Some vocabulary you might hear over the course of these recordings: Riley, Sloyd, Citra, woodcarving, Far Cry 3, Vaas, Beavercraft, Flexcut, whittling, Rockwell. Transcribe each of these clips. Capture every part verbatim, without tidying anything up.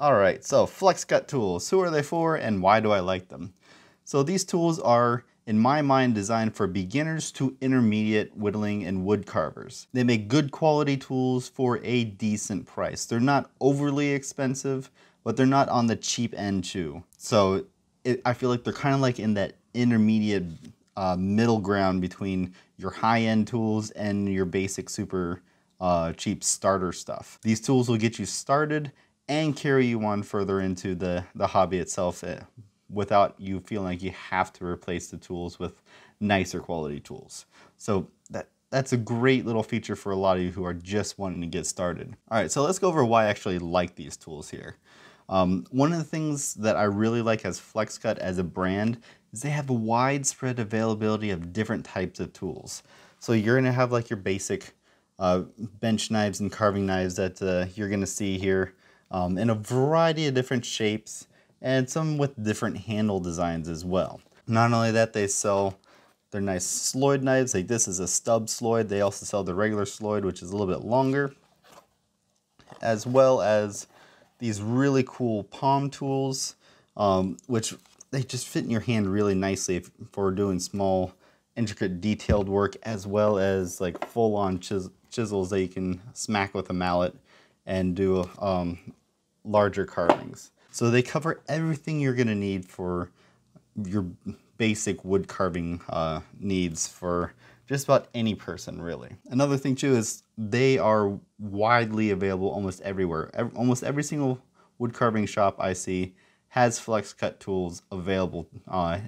All right, so Flexcut tools, who are they for and why do I like them? So these tools are, in my mind, designed for beginners to intermediate whittling and wood carvers. They make good quality tools for a decent price. They're not overly expensive, but they're not on the cheap end too. So it, I feel like they're kind of like in that intermediate uh, middle ground between your high-end tools and your basic super uh, cheap starter stuff. These tools will get you started and carry you on further into the, the hobby itself without you feeling like you have to replace the tools with nicer quality tools. So that, that's a great little feature for a lot of you who are just wanting to get started. All right, so let's go over why I actually like these tools here. Um, one of the things that I really like as Flexcut as a brand is they have a widespread availability of different types of tools. So you're gonna have like your basic uh, bench knives and carving knives that uh, you're gonna see here. Um, in a variety of different shapes and some with different handle designs as well. Not only that, they sell their nice Sloyd knives, like this is a stub Sloyd. They also sell the regular Sloyd, which is a little bit longer, as well as these really cool palm tools, um, which they just fit in your hand really nicely if, for doing small, intricate, detailed work, as well as like full-on chis chisels that you can smack with a mallet and do um, larger carvings. So they cover everything you're gonna need for your basic wood carving uh, needs for just about any person, really. Another thing too is they are widely available almost everywhere. Every, almost every single wood carving shop I see has Flexcut tools available uh,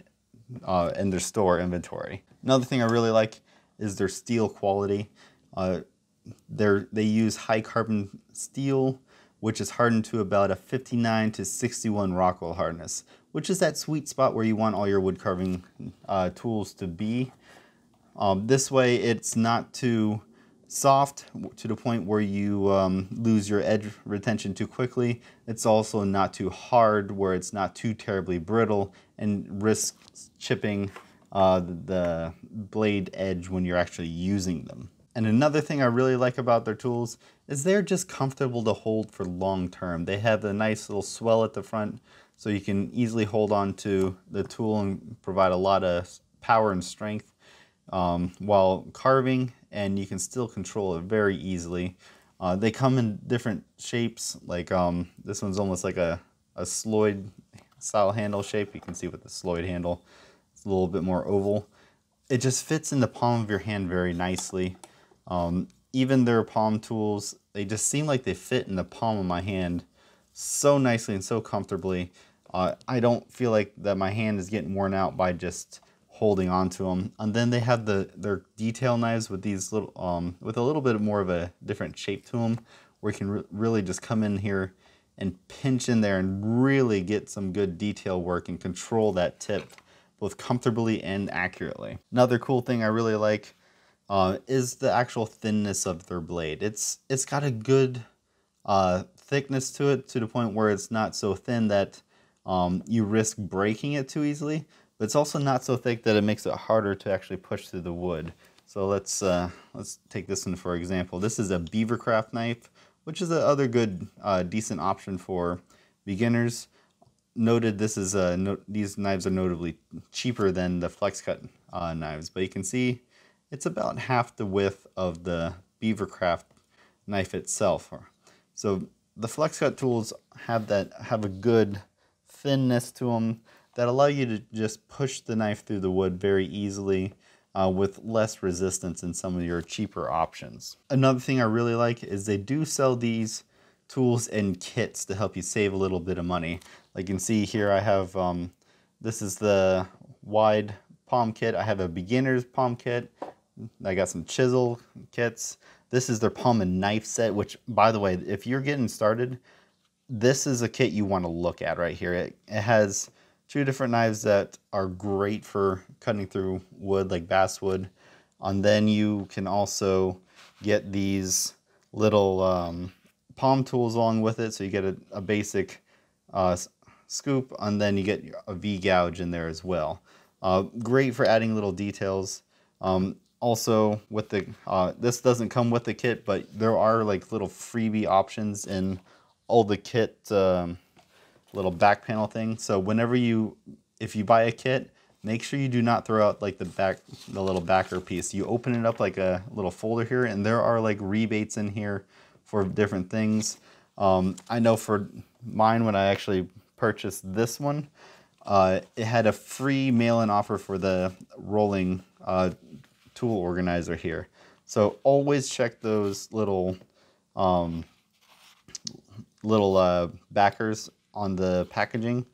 uh, in their store inventory. Another thing I really like is their steel quality. Uh, They're, they use high carbon steel, which is hardened to about a fifty-nine to sixty-one Rockwell hardness, which is that sweet spot where you want all your wood carving uh, tools to be. Um, this way it's not too soft to the point where you um, lose your edge retention too quickly. It's also not too hard where it's not too terribly brittle and risks chipping uh, the blade edge when you're actually using them. And another thing I really like about their tools is they're just comfortable to hold for long term. They have a nice little swell at the front so you can easily hold on to the tool and provide a lot of power and strength um, while carving, and you can still control it very easily. Uh, they come in different shapes, like um, this one's almost like a, a Sloyd style handle shape. You can see with the Sloyd handle, it's a little bit more oval. It just fits in the palm of your hand very nicely. Um, even their palm tools, they just seem like they fit in the palm of my hand so nicely and so comfortably. Uh, I don't feel like that my hand is getting worn out by just holding on to them. And then they have the their detail knives with these little, um, with a little bit more of a different shape to them, where you can re really just come in here and pinch in there and really get some good detail work and control that tip both comfortably and accurately. Another cool thing I really like Uh, is the actual thinness of their blade. It's it's got a good uh, thickness to it, to the point where it's not so thin that um, you risk breaking it too easily, but it's also not so thick that it makes it harder to actually push through the wood. So let's uh, let's take this one for example. This is a Beavercraft knife, which is another good uh, decent option for beginners. Noted, this is a no these knives are notably cheaper than the Flexcut uh, knives, but you can see it's about half the width of the Beavercraft knife itself. So the Flexcut tools have that have a good thinness to them that allow you to just push the knife through the wood very easily uh, with less resistance than some of your cheaper options. Another thing I really like is they do sell these tools in kits to help you save a little bit of money. Like you can see here, I have, um, this is the wide palm kit. I have a beginner's palm kit. I got some chisel kits. This is their palm and knife set, which, by the way, if you're getting started, this is a kit you want to look at right here. It, it has two different knives that are great for cutting through wood, like basswood. And then you can also get these little um, palm tools along with it. So you get a, a basic uh, scoop, and then you get a V-gouge in there as well. Uh, great for adding little details. Um, Also, with the uh, this doesn't come with the kit, but there are like little freebie options in all the kit um, little back panel thing. So whenever you, if you buy a kit, make sure you do not throw out like the back, the little backer piece. You open it up like a little folder here, and there are like rebates in here for different things. Um, I know for mine, when I actually purchased this one, uh, it had a free mail-in offer for the rolling uh, tool organizer here. So always check those little um, little uh, backers on the packaging.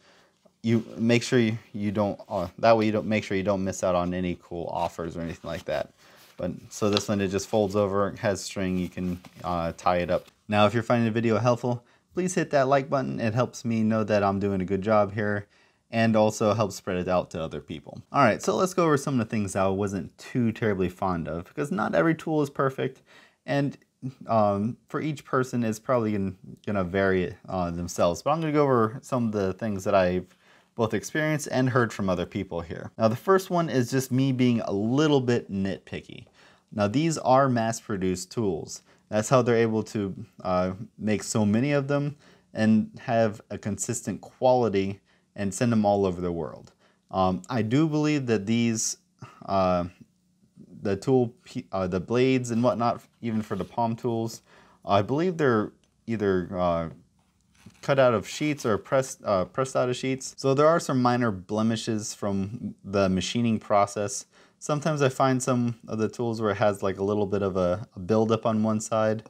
You make sure you, you don't uh, that way you don't make sure you don't miss out on any cool offers or anything like that. But so this one, it just folds over, it has string, you can uh, tie it up. Now if you're finding the video helpful, please hit that like button. It helps me know that I'm doing a good job here, and also helps spread it out to other people. All right, so let's go over some of the things I wasn't too terribly fond of, because not every tool is perfect, and um, for each person it's probably gonna, gonna vary uh, themselves. But I'm gonna go over some of the things that I've both experienced and heard from other people here. Now the first one is just me being a little bit nitpicky. Now these are mass-produced tools. That's how they're able to uh, make so many of them and have a consistent quality and send them all over the world. Um, I do believe that these, uh, the tool, uh, the blades and whatnot, even for the palm tools, I believe they're either uh, cut out of sheets or pressed, uh, pressed out of sheets. So there are some minor blemishes from the machining process. Sometimes I find some of the tools where it has like a little bit of a, a buildup on one side.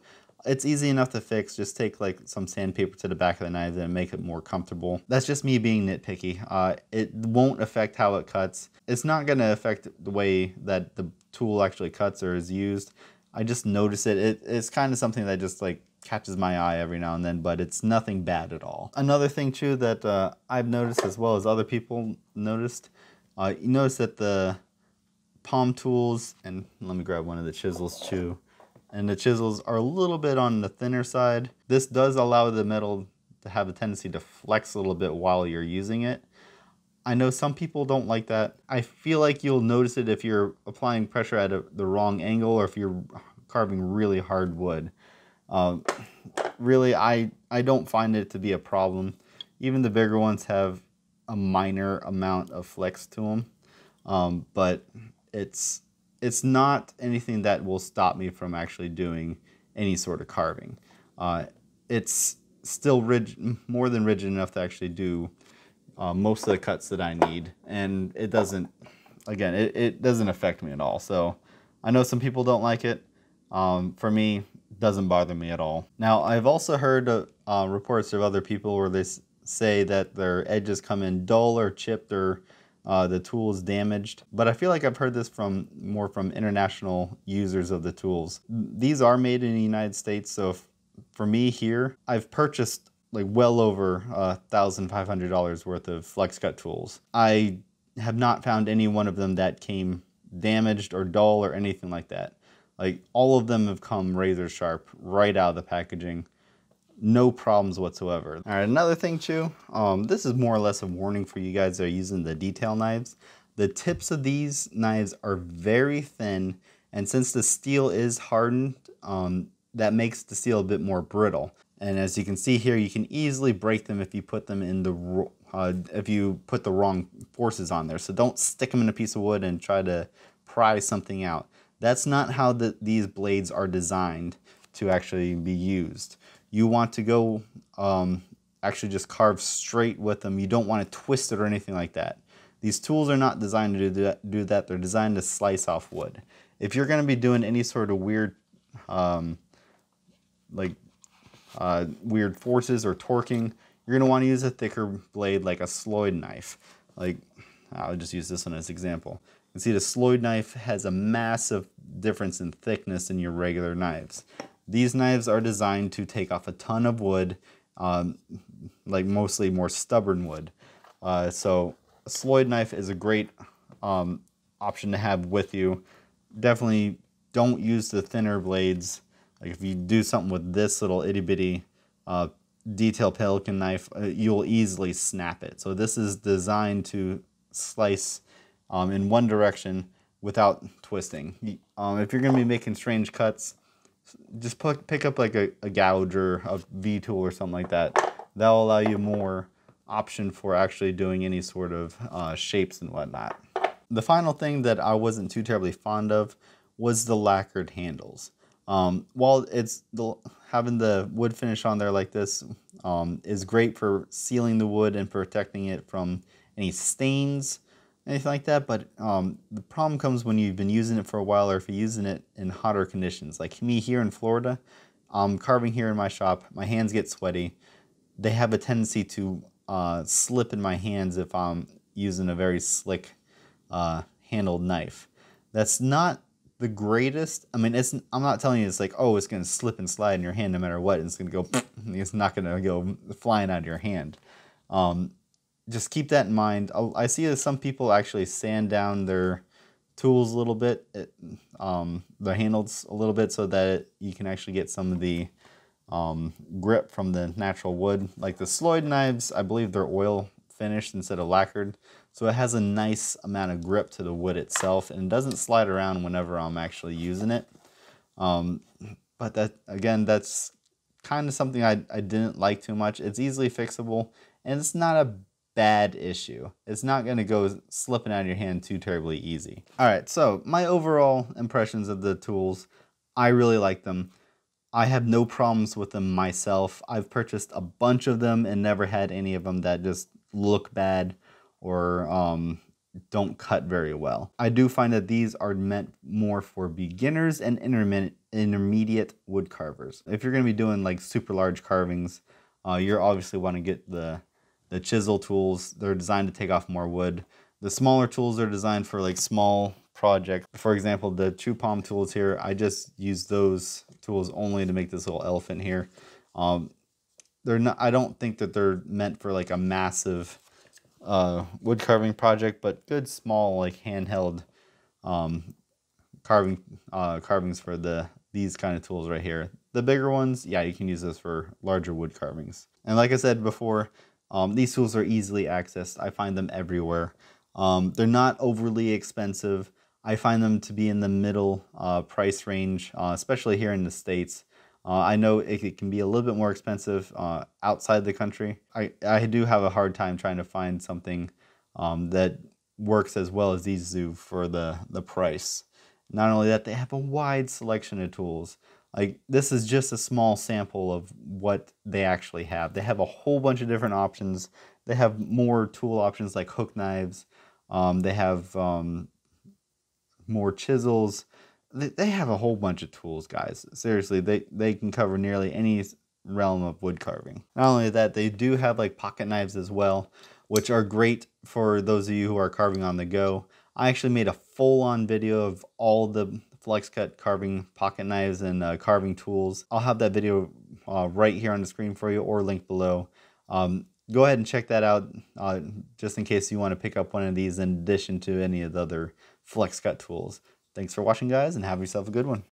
It's easy enough to fix. Just take like some sandpaper to the back of the knife and make it more comfortable. That's just me being nitpicky. Uh, it won't affect how it cuts. It's not gonna affect the way that the tool actually cuts or is used. I just notice it. it it's kind of something that just like catches my eye every now and then, but it's nothing bad at all. Another thing too that uh, I've noticed, as well as other people noticed, uh, you notice that the palm tools, and let me grab one of the chisels too, and the chisels are a little bit on the thinner side. This does allow the metal to have a tendency to flex a little bit while you're using it. I know some people don't like that. I feel like you'll notice it if you're applying pressure at a, the wrong angle, or if you're carving really hard wood. Uh, really, I, I don't find it to be a problem. Even the bigger ones have a minor amount of flex to them, um, but it's, it's not anything that will stop me from actually doing any sort of carving. Uh, it's still rigid, more than rigid enough to actually do uh, most of the cuts that I need, and it doesn't, again, it, it doesn't affect me at all. So I know some people don't like it. Um, for me, it doesn't bother me at all. Now I've also heard uh, uh, reports of other people where they say that their edges come in dull or chipped, or Uh, the tool is damaged, but I feel like I've heard this from more from international users of the tools. These are made in the United States, so if, for me here, I've purchased like well over one thousand five hundred dollars worth of Flexcut tools. I have not found any one of them that came damaged or dull or anything like that. Like all of them have come razor sharp right out of the packaging. No problems whatsoever. All right, another thing too, um, this is more or less a warning for you guys that are using the detail knives. The tips of these knives are very thin, and since the steel is hardened, um, that makes the steel a bit more brittle. And as you can see here, you can easily break them if you put them in the, uh, if you put the wrong forces on there. So don't stick them in a piece of wood and try to pry something out. That's not how the, these blades are designed to actually be used. You want to go um, actually just carve straight with them. You don't want to twist it or anything like that. These tools are not designed to do that. Do that. They're designed to slice off wood. If you're going to be doing any sort of weird, um, like uh, weird forces or torquing, you're going to want to use a thicker blade like a Sloyd knife. Like I'll just use this one as an example. You can see the Sloyd knife has a massive difference in thickness in your regular knives. These knives are designed to take off a ton of wood, um, like mostly more stubborn wood. Uh, so a Sloyd knife is a great um, option to have with you. Definitely don't use the thinner blades. Like if you do something with this little itty bitty uh, detail pelican knife, uh, you'll easily snap it. So this is designed to slice um, in one direction without twisting. Um, if you're gonna be making strange cuts, just pick up like a, a gouger, a V-tool or something like that. That'll allow you more option for actually doing any sort of uh, shapes and whatnot. The final thing that I wasn't too terribly fond of was the lacquered handles. Um, while it's the, having the wood finish on there like this um, is great for sealing the wood and protecting it from any stains, anything like that, but um, the problem comes when you've been using it for a while, or if you're using it in hotter conditions. Like me here in Florida, I'm carving here in my shop, my hands get sweaty. They have a tendency to uh, slip in my hands if I'm using a very slick uh, handled knife. That's not the greatest. I mean, it's, I'm not telling you it's like, oh, it's gonna slip and slide in your hand no matter what, and it's gonna go, it's not gonna go flying out of your hand. Um, just keep that in mind. I see that some people actually sand down their tools a little bit, it, um, their handles a little bit, so that you can actually get some of the um, grip from the natural wood. Like the Sloyd knives, I believe they're oil finished instead of lacquered. So it has a nice amount of grip to the wood itself, and it doesn't slide around whenever I'm actually using it. Um, but that, again, that's kind of something I, I didn't like too much. It's easily fixable, and it's not a bad issue. It's not gonna go slipping out of your hand too terribly easy. All right, so my overall impressions of the tools, I really like them. I have no problems with them myself. I've purchased a bunch of them and never had any of them that just look bad or um, don't cut very well. I do find that these are meant more for beginners and intermediate wood carvers. If you're gonna be doing like super large carvings, uh, you're obviously wanna get the The chisel tools, they're designed to take off more wood. The smaller tools are designed for like small projects. For example, the two palm tools here, I just use those tools only to make this little elephant here. Um, they're not, I don't think that they're meant for like a massive uh, wood carving project, but good small like handheld um, carving uh, carvings for the these kind of tools right here. The bigger ones, yeah, you can use those for larger wood carvings. And like I said before, Um, these tools are easily accessed. I find them everywhere. Um, they're not overly expensive. I find them to be in the middle uh, price range, uh, especially here in the States. Uh, I know it, it can be a little bit more expensive uh, outside the country. I, I do have a hard time trying to find something um, that works as well as these do for the, the price. Not only that, they have a wide selection of tools. Like, this is just a small sample of what they actually have. They have a whole bunch of different options. They have more tool options like hook knives. Um, they have um, more chisels. They, they have a whole bunch of tools, guys. Seriously, they, they can cover nearly any realm of wood carving. Not only that, they do have like pocket knives as well, which are great for those of you who are carving on the go. I actually made a full-on video of all the Flexcut carving pocket knives and uh, carving tools. I'll have that video uh, right here on the screen for you, or linked below. Um, go ahead and check that out uh, just in case you want to pick up one of these in addition to any of the other Flexcut tools. Thanks for watching, guys, and have yourself a good one.